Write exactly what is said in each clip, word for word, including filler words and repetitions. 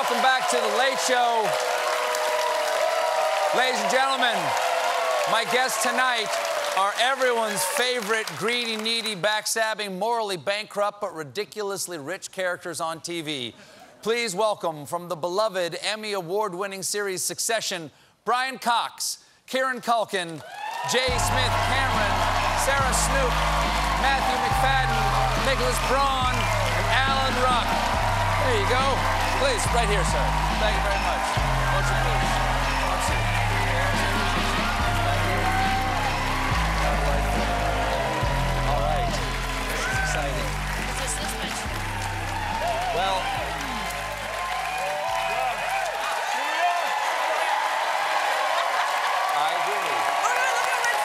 Welcome back to The Late Show. Ladies and gentlemen, my guests tonight are everyone's favorite greedy, needy, backstabbing, morally bankrupt, but ridiculously rich characters on T V. Please welcome, from the beloved Emmy Award-winning series Succession, Brian Cox, Kieran Culkin, J. Smith-Cameron, Sarah Snook, Matthew Macfadyen, Nicholas Braun, and Alan Ruck. There you go. Please, right here, sir. Thank you very much. Won't you please? All right. This is exciting. Is this this much? Well... I do. Oh, no, look at my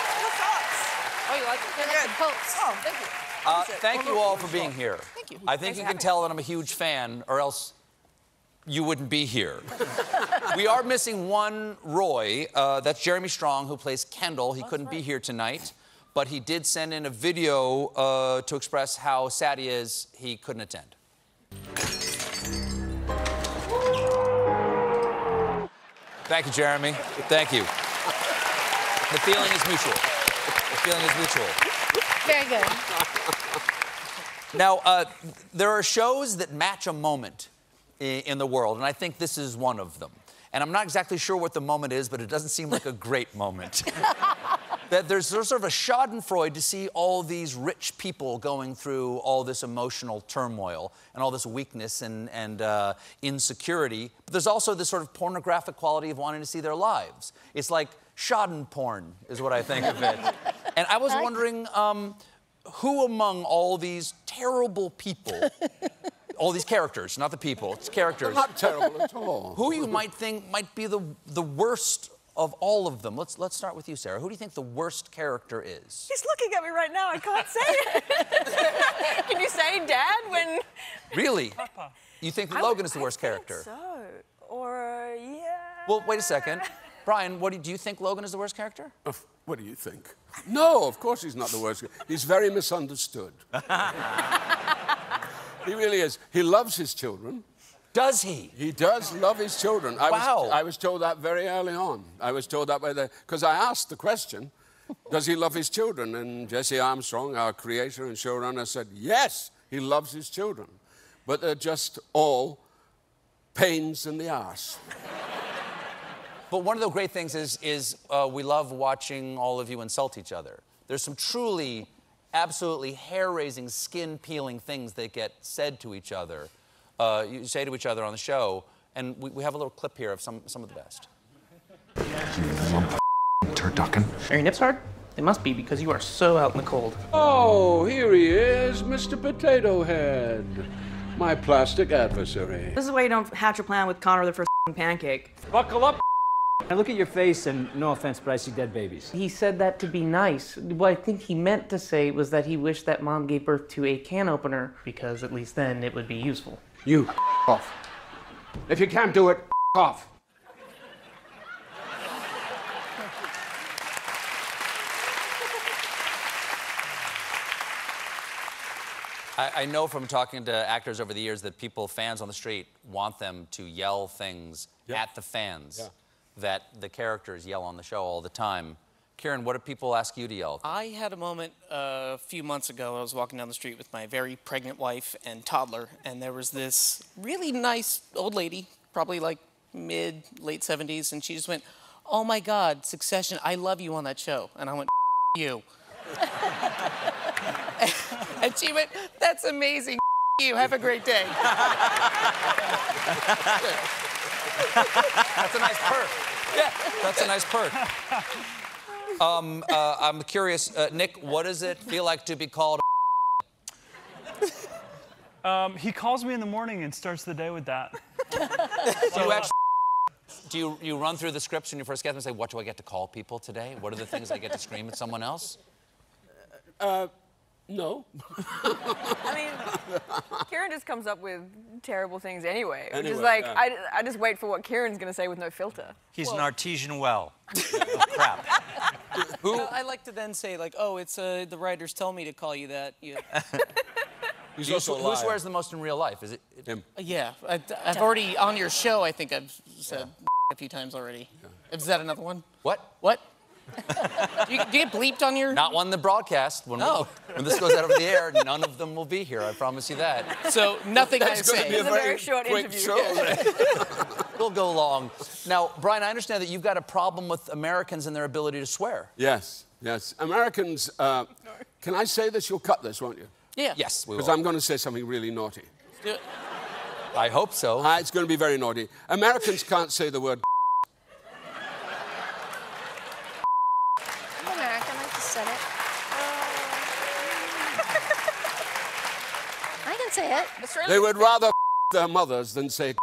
socks. Your socks. Oh, you like them? They're good. Oh, thank you. Uh, thank you all for being here. Thank you. I think you can tell that I'm a huge fan, or else you wouldn't be here. We are missing one Roy. Uh, that's Jeremy Strong, who plays Kendall. He couldn't be here tonight, but he did send in a video uh, to express how sad he is he couldn't attend. Thank you, Jeremy. Thank you. The feeling is mutual. The feeling is mutual. Very good. Now, uh, there are shows that match a moment in, in the world, and I think this is one of them. And I'm not exactly sure what the moment is, but it doesn't seem like a great moment. That there's, there's sort of a schadenfreude to see all these rich people going through all this emotional turmoil and all this weakness and, and uh, insecurity. But there's also this sort of pornographic quality of wanting to see their lives. It's like schaden porn is what I think of it. And I was wondering, um, who among all these terrible people, all these characters, not the people, it's characters. Not terrible at all. Who you might think might be the, the worst of all of them. Let's, let's start with you, Sarah. Who do you think the worst character is? He's looking at me right now. I can't say it. Can you say Dad when... Really? Papa. You think that Logan is the worst I think character? so. Or, uh, yeah... Well, wait a second. Brian, what do, do you think Logan is the worst character? Uh, what do you think? No, of course he's not the worst. He's very misunderstood. He really is. He loves his children. Does he? He does love his children. I wow. Was, I was told that very early on. I was told that by the... Because I asked the question, does he love his children? And Jesse Armstrong, our creator and showrunner, said, yes, he loves his children. But they're just all pains in the arse. But one of the great things is, is uh, we love watching all of you insult each other. There's some truly, absolutely hair-raising, skin-peeling things that get said to each other, uh, you say to each other on the show, and we, we have a little clip here of some, some of the best. You lump of turducken. Are your nips hard? They must be, because you are so out in the cold. Oh, here he is, Mister Potato Head, my plastic adversary. This is why you don't hatch a plan with Connor the first pancake. Buckle up. I look at your face, and no offense, but I see dead babies. He said that to be nice. What I think he meant to say was that he wished that Mom gave birth to a can opener, because at least then it would be useful. You off. If you can't do it, off. I, I know from talking to actors over the years that people, fans on the street, want them to yell things yeah. at the fans. Yeah. That the characters yell on the show all the time. Kieran, what do people ask you to yell? I had a moment uh, a few months ago. I was walking down the street with my very pregnant wife and toddler, and there was this really nice old lady, probably like mid, late seventies, and she just went, oh my God, Succession, I love you on that show. And I went, you. And she went, that's amazing, you, have a great day. That's a nice perk. Yeah, that's a nice perk. Um, uh, I'm curious, uh, Nick, what does it feel like to be called a um, He calls me in the morning and starts the day with that. So you actually, do you, you run through the scripts when you first get them and say, what do I get to call people today? What are the things I get to scream at someone else? Uh, No. I mean, Kieran just comes up with terrible things anyway. Which anyway, is like, yeah. I, I just wait for what Kieran's going to say with no filter. He's well. an artesian well of crap. Who? You know, I like to then say, like, oh, it's uh, the writers tell me to call you that. Yeah. Who's who, who swears the most in real life? Is it, it him? Yeah, I, I've already on your show. I think I've said yeah. a few times already. Yeah. Is that another one? What? What? do, you, do you get bleeped on your? Not on the broadcast. When, no. we, when this goes out over the air, none of them will be here. I promise you that. So nothing I say. It's a very, very short interview. Show. We'll go long. Now, Brian, I understand that you've got a problem with Americans and their ability to swear. Yes. Yes. Americans. Uh, can I say this? You'll cut this, won't you? Yeah. Yes. Because I'm going to say something really naughty. Let's do it. I hope so. Uh, it's going to be very naughty. Americans can't say the word. Said it. Uh... I can say it. They would rather f their mothers than say.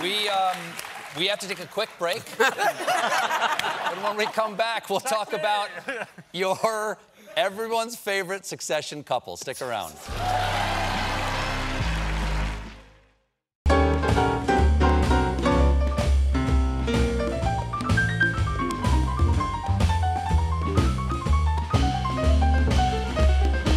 we um, we have to take a quick break. And when we come back, we'll talk about your everyone's favorite Succession couple. Stick around.